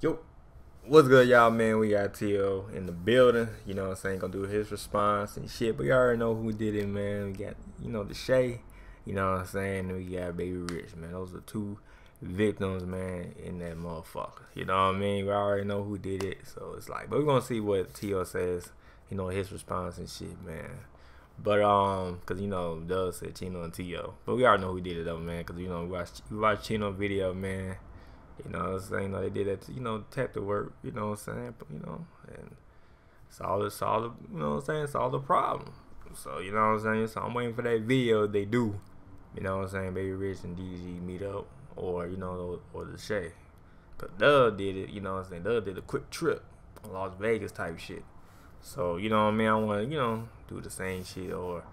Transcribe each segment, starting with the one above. Yo, what's good, y'all, man? We got T.O. in the building. You know what I'm saying? Gonna do his response and shit, but you already know who did it, man. We got, you know, the Shay. You know what I'm saying? We got Baby Rich, man. Those are two victims, man, in that motherfucker. You know what I mean? We already know who did it, so it's like, but we're gonna see what T.O. says, you know, his response and shit, man. But, cause, you know, Doug said Chino and T.O. But we already know who did it, though, man, cause, you know, we watched Chino video, man. You know what I'm saying? You know, they did that, you know, detective work, you know what I'm saying? But, you know, and it's all the, you know what I'm saying? It's all the problem. So, you know what I'm saying? So I'm waiting for that video they do, you know what I'm saying? Baby Rich and DDG meet up, or, you know, or the Shay. Cause Doug did it, you know what I'm saying? Doug did a quick trip, Las Vegas type shit. So, you know what I mean? I want to, you know, do the same shit or,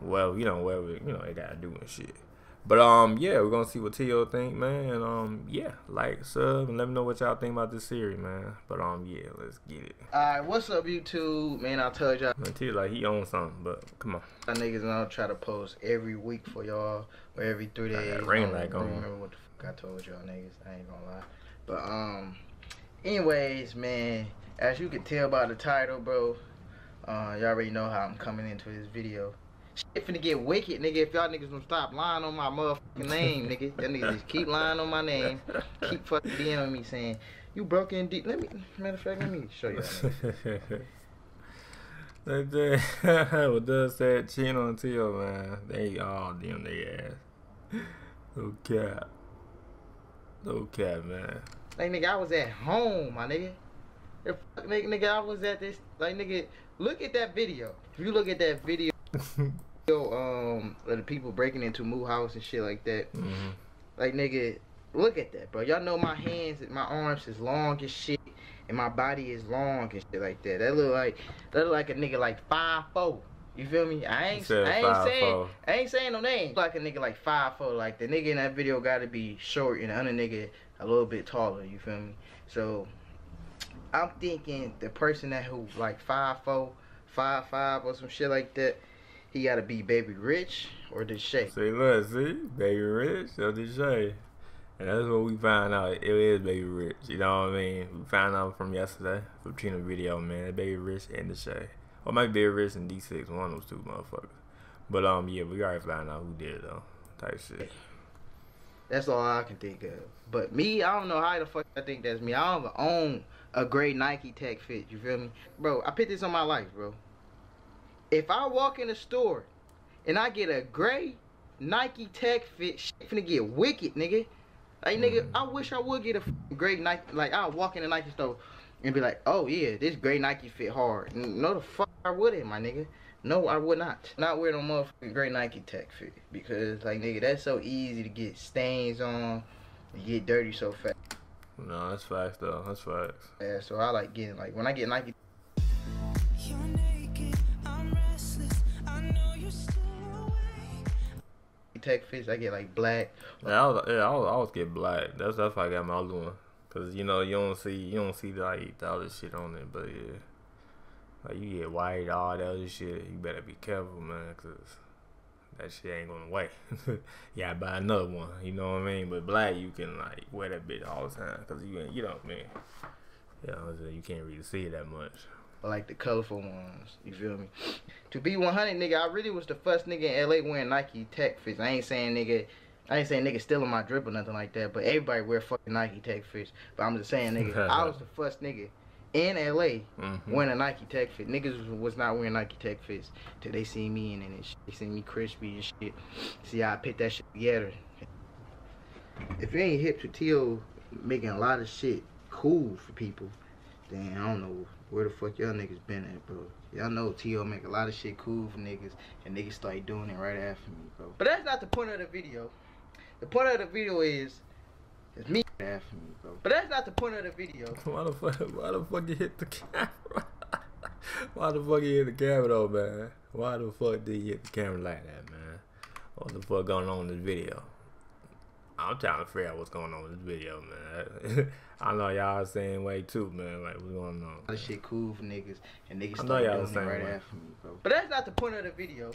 well, you know, whatever, you know, they got to do and shit. But, yeah, we're going to see what T.O. think, man. And, yeah, like, sub, and let me know what y'all think about this series, man. But, yeah, let's get it. All right, what's up, YouTube? Man, I told y'all. T.O., like, he owns something, but come on. My niggas and I try to post every week for y'all or every 3 days. I got rain like on. I don't remember what the fuck I told y'all, niggas. I ain't going to lie. But, anyways, man, as you can tell by the title, bro, y'all already know how I'm coming into this video. Shit finna get wicked, nigga, if y'all niggas don't stop lying on my motherfucking name, nigga. That nigga just keep lying on my name, keep fucking DMing me saying, you broke in deep. Let me, matter of fact, let me show y'all. Like that, what Doug said, Chino and T.O., man, they all damn their ass. No cap. No cap, man. Like, nigga, I was at home, my nigga. If, nigga, I was at this, like, nigga, look at that video. If you look at that video, the people breaking into Moo house and shit like that. Mm-hmm. Like, nigga, look at that, bro. Y'all know my hands, my arms is long as shit, and my body is long and shit like that. That look like a nigga like 5'4". You feel me? I ain't saying no name. Like a nigga like 5'4". Like the nigga in that video got to be short and the other nigga a little bit taller. You feel me? So I'm thinking the person that who like 5'4", 5'5" or some shit like that. He gotta be Baby Rich or the Shay. See, look, see? Baby Rich or the Shay. And that's what we find out. It is Baby Rich. You know what I mean? We found out from yesterday, from Trina's video, man. That Baby Rich and the Shay. Or might be Baby Rich and D6, one of those two motherfuckers. But, yeah, we already found out who did it, though. Type shit. That's all I can think of. But me, I don't know how the fuck I think that's me. I don't even own a gray Nike Tech Fit. You feel me? Bro, I picked this on my life, bro. If I walk in the store and I get a gray Nike Tech Fit, shit finna get wicked, nigga. Like, nigga, I wish I would get a gray Nike. Like, I'll walk in the Nike store and be like, oh, yeah, this gray Nike fit hard. No, the fuck I wouldn't, my nigga. No, I would not. Not wear no motherfucking gray Nike Tech Fit because, like, nigga, that's so easy to get stains on and get dirty so fast. No, that's facts, though. That's facts. Yeah, so I like getting, like, when I get Nike. Tech Fits, I get like black. Yeah, I always get black. That's why I got my other one, cause you know you don't see like all this shit on it, but yeah, like you get white, all that other shit. You better be careful, man, cause that shit ain't going away. Yeah, buy another one. You know what I mean? But black, you can like wear that bitch all the time, cause you know, man. Yeah, you can't really see it that much. I like the colorful ones, you feel me? To be 100, nigga, I really was the first nigga in LA wearing Nike Tech Fits. I ain't saying nigga stealing my drip or nothing like that, but everybody wear fucking Nike Tech Fits. But I'm just saying, nigga, I was the first nigga in LA wearing a Nike Tech Fit. Niggas was not wearing Nike Tech Fits till they see me and then they see me crispy and shit. See how I put that shit together. If you ain't hip to T.O. making a lot of shit cool for people, then I don't know where the fuck y'all niggas been at, bro. Y'all know T.O. make a lot of shit cool for niggas, and niggas start doing it right after me, bro. But that's not the point of the video. The point of the video is me after me, bro. But that's not the point of the video. Why the fuck you hit the camera? Why the fuck you hit the camera though, man? Why the fuck did you hit the camera like that, man? What the fuck going on in this video? I'm trying to figure out what's going on with this video, man. I know y'all the same way too, man. Like, what's going on? That shit cool for niggas, and niggas start doing it right after me, bro. But that's not the point of the video.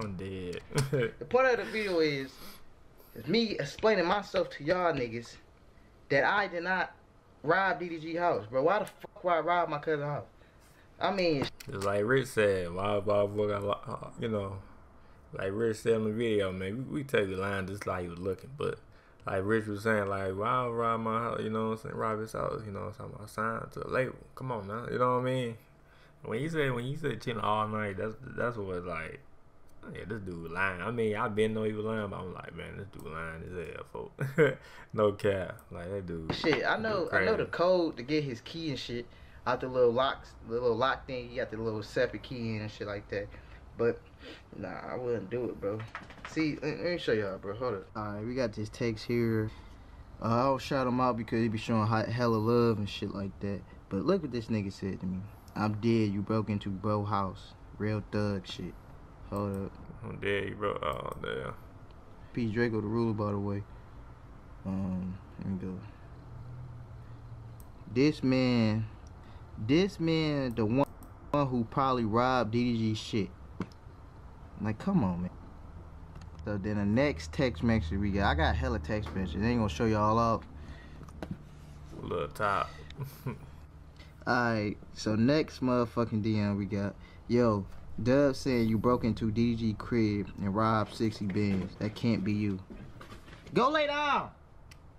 I'm dead. The point of the video is me explaining myself to y'all niggas that I did not rob DDG's house, bro. Why the fuck would I rob my cousin's house? I mean, it's like Rich said, you know, like Rich said in the video, man, we take the line just like he was looking, but like Rich was saying, like, why would I rob my house, you know what I'm saying, rob his house, you know what I'm talking about, sign to a label, come on now, you know what I mean? When you said chilling all night, that's what it's like, yeah, this dude lying. I mean, I been know he was lying, but I'm like, man, this dude lying as hell, folks. No cap, like that dude. Shit, I know the code to get his key and shit out the little lock thing. You got the little separate key in and shit like that. But nah, I wouldn't do it, bro. See, let me show y'all, bro. Hold up. All right, we got these takes here. I'll shout him out because he be showing hella love and shit like that. But look what this nigga said to me. I'm dead. You broke into bro house. Real thug shit. Hold up. I'm dead, bro. Oh, damn. P. Draco the ruler, by the way. Let me go. This man, the one who probably robbed DDG shit. Like, come on, man. So then the next text message we got. I got hella text messages. I ain't gonna show y'all out. Little top. Alright, so next motherfucking DM we got. Yo, Dove saying you broke into DDG crib and robbed 60 bins. That can't be you. Go lay down!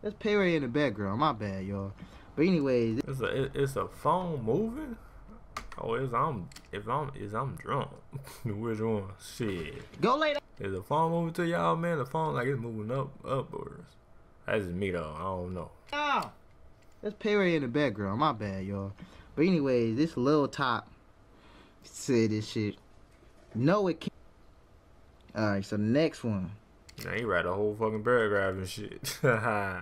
That's Perry in the background. My bad, y'all. But anyways, it's a phone moving. Oh, I'm drunk. Which one? Shit. Go lay down. Is the phone moving to y'all, man? The phone like it's moving upwards. That's just me though. I don't know. Oh, that's Perry in the background. My bad, y'all. But anyways, this little top said this shit. No, it can't. Alright, so next one. Now he write a whole fucking paragraph and shit. Haha.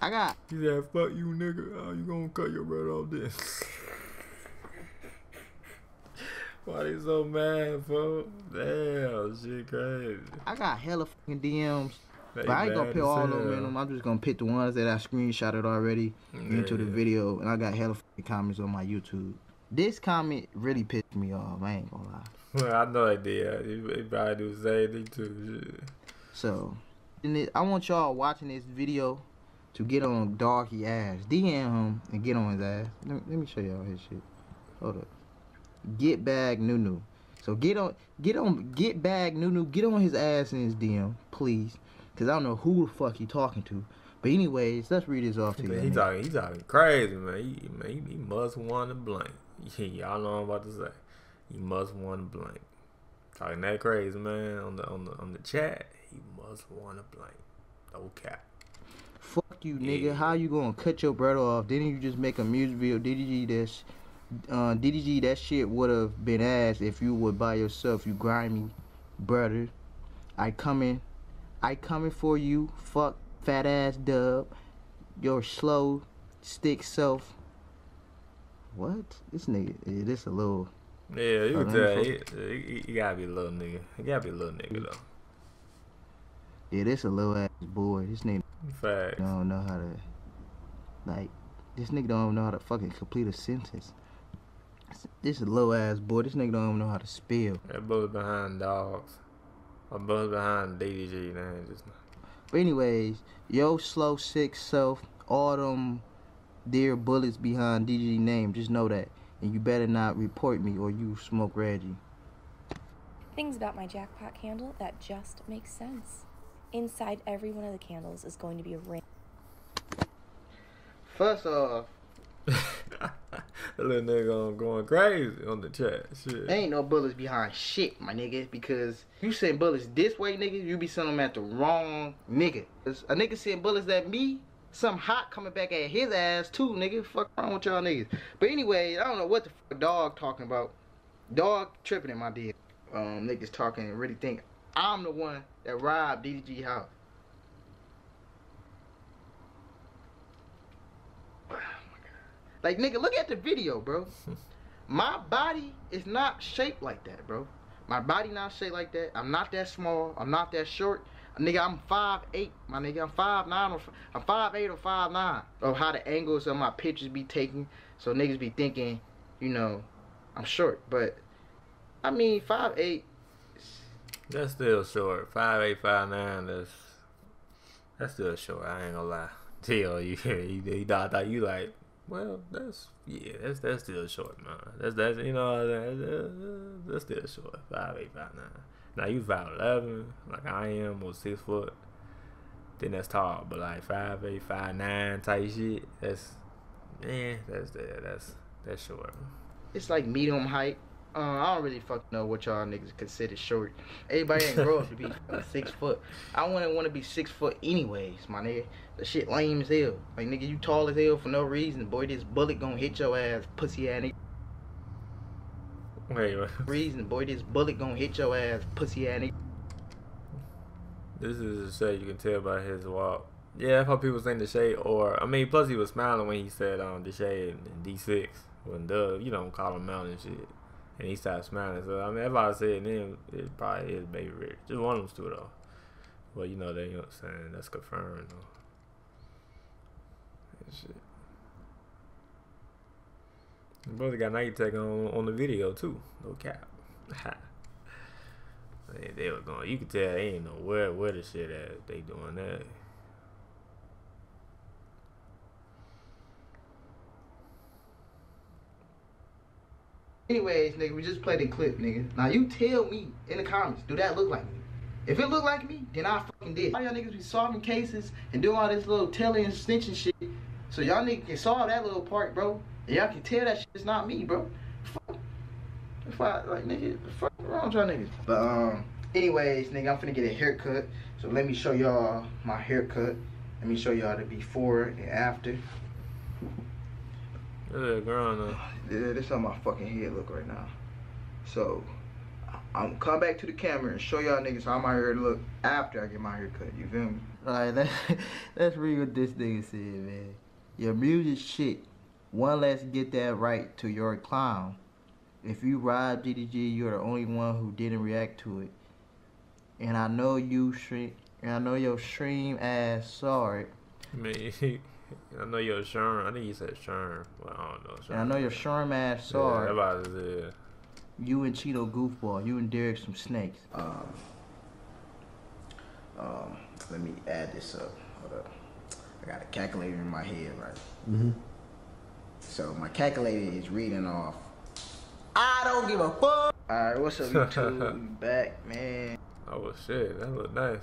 I got. He said, "Fuck you, nigga. How you gonna cut your bread off this?" Why they so mad, fool? Damn, shit crazy. I got hella fucking DMs, but I ain't gonna put all of them in them. I'm just gonna pick the ones that I screenshotted already into the video, and I got hella fucking comments on my YouTube. This comment really pissed me off. I ain't gonna lie. Well, I know it did. It probably do the same thing too. Shit. So, I want y'all watching this video to get on Doggy ass. DM him and get on his ass. Let me show y'all his shit. Hold up. Get bag Nunu. So get bag Nunu. Get on his ass in his DM, please. Cause I don't know who the fuck he talking to. But anyways, let's read this off to you. He talking crazy, man. He must want to blank. Y'all know what I'm about to say. He must want to blank. Talking that crazy, man. On the chat, he must want to blank. No cap. Fuck you, nigga. Yeah. How you gonna cut your brother off? Didn't you just make a music video? DDG, that shit would have been ass if you were by yourself. You grimy brother. I coming for you. Fuck fat ass dub. Your slow stick self. What? This nigga? Yeah, this a little? Yeah, you can tell. You gotta be a little nigga. You gotta be a little nigga though. Yeah, this a little ass boy. This nigga. Facts. Don't know how to, like, this nigga don't know how to fucking complete a sentence. This is low ass boy. This nigga don't even know how to spell. That boy's behind dogs. My boy's behind DDG, man. Just... But anyways, yo slow sick self, all them dear bullets behind DDG name. Just know that, and you better not report me or you smoke Reggie. Things about my Jackpot candle that just makes sense. Inside every one of the candles is going to be a ring. First off, little nigga going crazy on the chat. Shit. Ain't no bullets behind shit, my nigga. Because you send bullets this way, nigga, you be sending them at the wrong nigga. A nigga send bullets at me, some hot coming back at his ass too, nigga. Fuck wrong with y'all niggas. But anyway, I don't know what the fuck dog talking about. Dog tripping in my dick. Niggas talking and really think I'm the one that robbed DDG house. Oh my God. Like, nigga, look at the video, bro. My body is not shaped like that, bro. My body not shaped like that. I'm not that small. I'm not that short. Nigga, I'm 5'8", my nigga. I'm 5'9", or I'm 5'8" or 5'9". Of how the angles of my pictures be taken, so niggas be thinking, you know, I'm short. But I mean, 5'8". That's still short. 5'8", 5'9", that's still short. I ain't gonna lie. tell you, you thought you like, well, that's, yeah, that's still short, man. That's you know, that's still short. 5'8", 5'9". Now you 5'11", like I am, or 6 foot. Then that's tall, but like 5'8", 5'9" type shit. That's, yeah, that's short. It's like medium height. I don't really fucking know what y'all niggas consider short. Everybody ain't grow up to be 6 foot. I wouldn't want to be 6 foot anyways, my nigga. The shit lame as hell. Like, nigga, you tall as hell for no reason. Boy, this bullet gonna hit your ass, pussy ass nigga. Wait, what? Reason, boy, this bullet gonna hit your ass, pussy ass nigga. This is a shade you can tell by his walk. Yeah, I thought people saying the shade, or, I mean, plus he was smiling when he said the shade in D6. When Dub, you don't call him out and shit. And he started smiling. So, I mean, that's why I said, then it probably is Baby Rich. Just one of them two, though. Well, you know, they, you know what I'm saying? That's confirmed, though. And shit. The brother got Nike Tech on the video, too. No cap. They were going, you could tell they ain't know where the shit at. They doing that. Anyways, nigga, we just played a clip, nigga. Now you tell me in the comments, do that look like me? If it look like me, then I fucking did. All y'all niggas be solving cases and doing all this little telling and snitching shit. So y'all niggas can solve that little part, bro. And y'all can tell that shit's not me, bro. Fuck. If I, like, nigga, fuck wrong with y'all niggas. But, anyways, nigga, I'm finna get a haircut. So let me show y'all my haircut. Let me show y'all the before and after. This is how my fucking head look right now. So I'm come back to the camera and show y'all niggas how my hair look after I get my hair cut. You feel me? Alright, let's read what this nigga said, man. Your music shit. One less get that right to your clown. If you rob DDG, you're the only one who didn't react to it. And I know you stream, and I know your stream ass saw it. Me. I know your Sherm. I think you said Sherm. Well, I don't know. Sherm. And I know your Sherm ass saw it. You and Cheeto Goofball. You and Derek some snakes. Let me add this up. Hold up. I got a calculator in my head, right? Mm-hmm. So my calculator is reading off. I don't give a fuck. Alright, what's up, YouTube? Back, man. Oh shit, that look nice.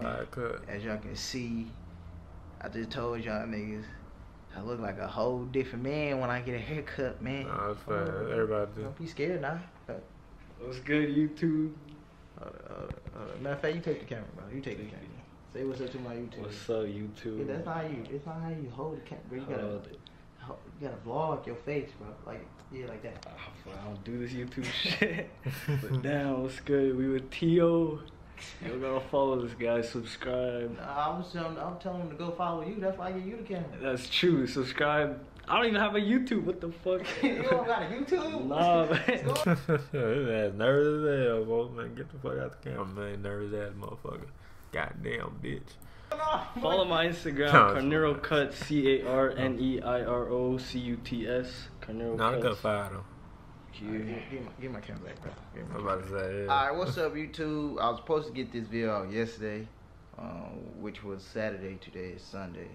Fire cut. As y'all can see. I just told y'all niggas, I look like a whole different man when I get a haircut, man. Nah, that's fine. Everybody do. Don't be scared, nah. What's good, YouTube? Matter of fact, you take the camera, bro. You take the camera. Say what's up to my YouTube. What's up, YouTube? Yeah, that's not you. It's not how you hold the camera, bro. You gotta vlog your face, bro. Like, yeah, like that. I don't do this YouTube shit. But now, what's good? We with T.O. You're gonna follow this guy, subscribe. I'm telling him to go follow you, that's why I get you the camera. That's true, subscribe. I don't even have a YouTube, what the fuck? You don't got a YouTube? Nah, man. His ass nervous as hell, bro, man. Get the fuck out the camera, man. Nervous ass motherfucker. Goddamn bitch. Follow my Instagram, CarneroCut, CarneroCuts. CarneroCut. Nah, I got fired though. Give my camera back, bro. I was about to say, yeah. Alright, what's up, YouTube? I was supposed to get this video out yesterday, which was Saturday. Today is Sunday.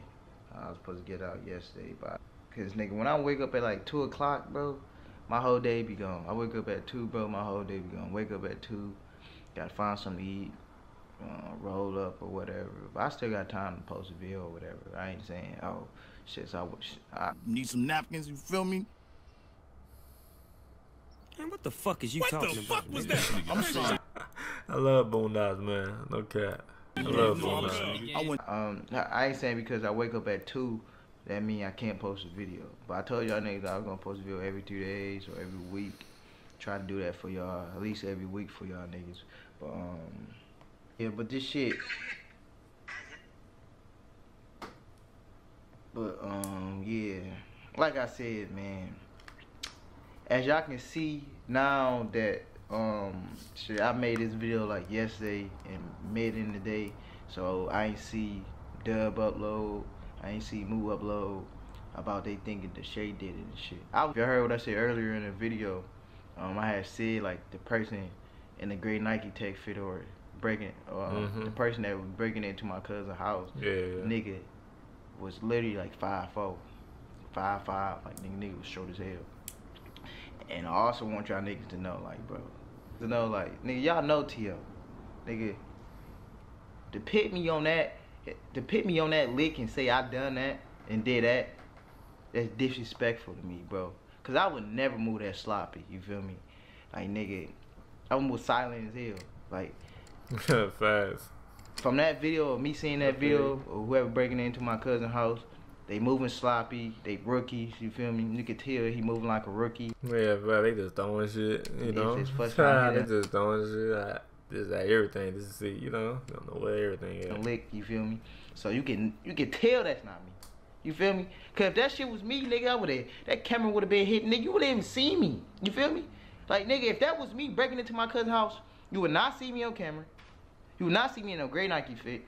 I was supposed to get out yesterday, but because, nigga, when I wake up at like 2 o'clock, bro, my whole day be gone. I wake up at 2, bro, my whole day be gone. Wake up at 2, gotta find something to eat, roll up or whatever. But I still got time to post a video or whatever. I ain't saying, oh, shit, so I need some napkins, you feel me? Man, what the fuck is you talking about? What the fuck was that? I'm sorry. I love Boondocks, man. No cap. I love Boondocks. I ain't saying because I wake up at 2, that mean I can't post a video. But I told y'all niggas I was gonna post a video every 2 days or every week. Try to do that for y'all, at least every week for y'all niggas. But yeah, but this shit. But yeah, like I said, man. As y'all can see now that shit, I made this video like yesterday and mid in the day, so I ain't see Dub upload, I ain't see Moo upload about they thinking the Shay did it and shit. If y'all heard what I said earlier in the video, I had said like the person in the gray Nike Tech fedora breaking, the person that was breaking into my cousin's house, yeah, nigga was literally like 5'4", 5'5", like nigga was short as hell. And I also want y'all niggas to know, like, bro, to know, like, nigga, y'all know T.O. Nigga, to pit me on that, lick and say I done that and did that, that's disrespectful to me, bro. Cause I would never move that sloppy, you feel me? Like, nigga, I would move silent as hell. Like, fast. From that video, or me seeing that video, or whoever breaking into my cousin's house, they moving sloppy, they rookies, you feel me? You could tell he moving like a rookie. Yeah, bro, they just throwing shit, you know? They just throwing shit. Just like everything, just to see, you know? Don't know what everything is. And lick, you feel me? So you can tell that's not me. You feel me? Cause if that shit was me, nigga, I would've, that camera would've been hitting, nigga, you wouldn't even see me. You feel me? Like, nigga, if that was me breaking into my cousin's house, you would not see me on camera. You would not see me in no gray Nike fit.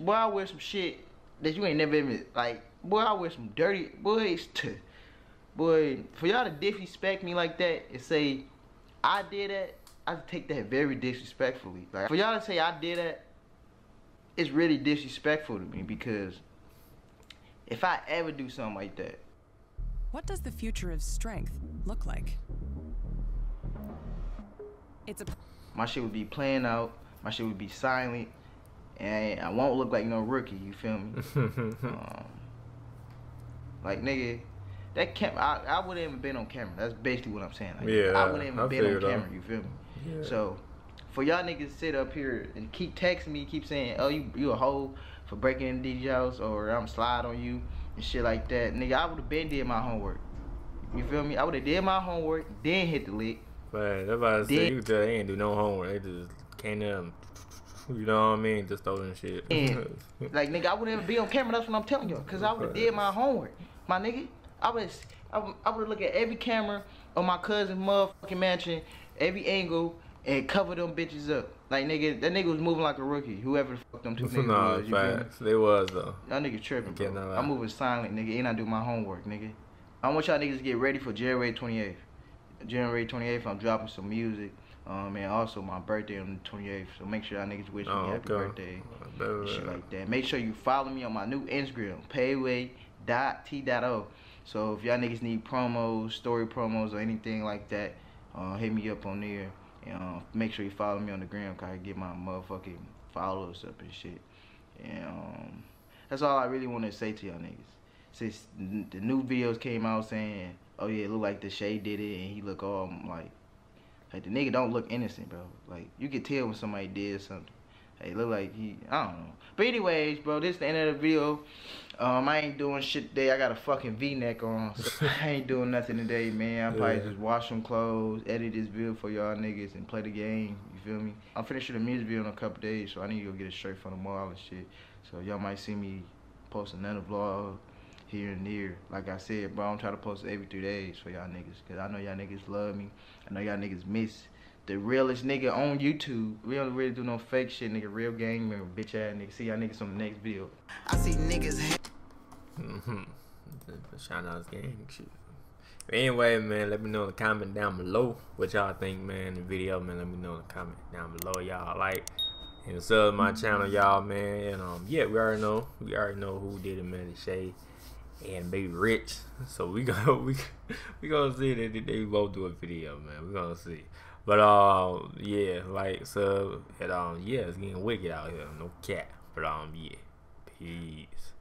Boy, I wear some shit that you ain't never even, like, boy, I wear some dirty, boy, for y'all to disrespect me like that and say I did that, I take that very disrespectfully. Like, for y'all to say I did that, it's really disrespectful to me, because if I ever do something like that. What does the future of strength look like? My shit would be playing out, my shit would be silent, and I won't look like no rookie, you feel me? Like, nigga, that camera, I wouldn't even been on camera. That's basically what I'm saying. Like, yeah, I wouldn't even been on camera, you feel me? Yeah. So, for y'all niggas to sit up here and keep texting me, keep saying, oh, you a hoe for breaking into DDG house, or I'm slide on you, and shit like that. Nigga, I would've been did my homework. You feel me? I would've did my homework, then hit the lick. But that's about to say, you just ain't do no homework. They just came in, you know what I mean? Just throw them shit. And, like, nigga, I wouldn't even be on camera. That's what I'm telling you. Because I would've did my homework. My nigga, I would look at every camera on my cousin's motherfucking mansion, every angle, and cover them bitches up. Like, nigga, that nigga was moving like a rookie. Whoever the fuck them two niggas was. Facts. They was, though. Y'all niggas tripping, bro. I'm moving silent, nigga, and I do my homework, nigga. I want y'all niggas to get ready for January 28th. January 28th, I'm dropping some music. And also my birthday on the 28th. So make sure y'all niggas wish me happy birthday. And shit like that. Make sure you follow me on my new Instagram, payway.t.o. So if y'all niggas need promos, story promos, or anything like that, hit me up on there. And make sure you follow me on the gram, cause I get my motherfucking followers up and shit. And that's all I really want to say to y'all niggas. Since the new videos came out saying, oh yeah, it look like the Shay did it, and he look all like the nigga don't look innocent, bro. Like, you could tell when somebody did something. Hey, look like he, I don't know. But anyways, bro, this is the end of the video. I ain't doing shit today. I got a fucking V-neck on, so I ain't doing nothing today, man. I probably just wash some clothes, edit this video for y'all niggas, and play the game. You feel me? I'm finishing the music video in a couple days, so I need to go get a shirt from the mall and shit. So y'all might see me post another vlog here and there. Like I said, bro, I'm trying to post every 3 days for y'all niggas, because I know y'all niggas love me. I know y'all niggas miss the realest nigga on YouTube. We don't really do no fake shit, nigga. Real gang member, bitch ass nigga. See y'all niggas on the next video. I see niggas. Shout out gang shit. But anyway, man, let me know in the comment down below what y'all think, man. The video, man, let me know in the comment down below. Y'all like and sub my channel, y'all, man. And yeah, we already know who did it, man. It's Shay and Baby Rich. So we gonna see that they both do a video, man. We gonna see. But yeah, like, sub, and yeah, it's getting wicked out here, no cap. But yeah, peace.